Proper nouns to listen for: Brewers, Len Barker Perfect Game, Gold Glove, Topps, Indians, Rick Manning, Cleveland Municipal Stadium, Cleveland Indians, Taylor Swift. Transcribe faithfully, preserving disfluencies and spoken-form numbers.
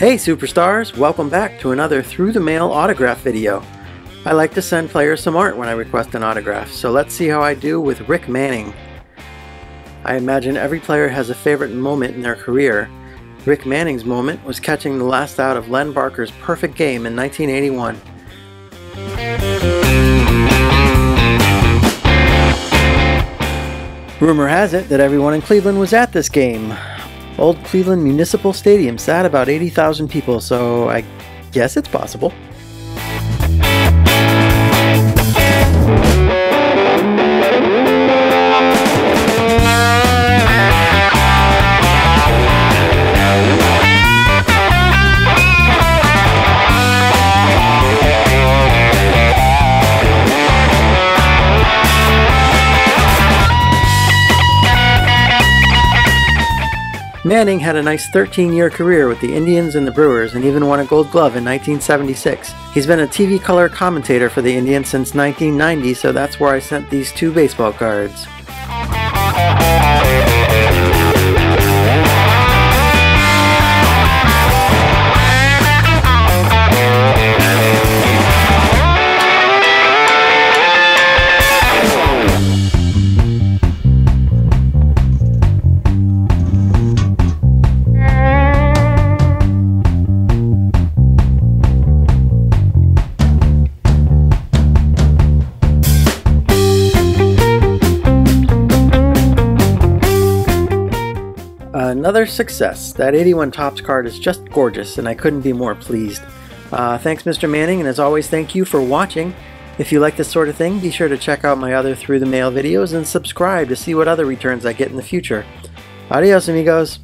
Hey superstars, welcome back to another Through the Mail autograph video. I like to send players some art when I request an autograph, so let's see how I do with Rick Manning. I imagine every player has a favorite moment in their career. Rick Manning's moment was catching the last out of Len Barker's perfect game in nineteen eighty-one. Rumor has it that everyone in Cleveland was at this game. Old Cleveland Municipal Stadium sat about eighty thousand people, so I guess it's possible. Manning had a nice thirteen year career with the Indians and the Brewers and even won a Gold Glove in nineteen seventy-six. He's been a T V color commentator for the Indians since nineteen ninety, so that's where I sent these two baseball cards. Another success. That eighty-one Topps card is just gorgeous and I couldn't be more pleased. Uh, thanks Mister Manning, and as always, thank you for watching. If you like this sort of thing, be sure to check out my other Through the Mail videos and subscribe to see what other returns I get in the future. Adios amigos!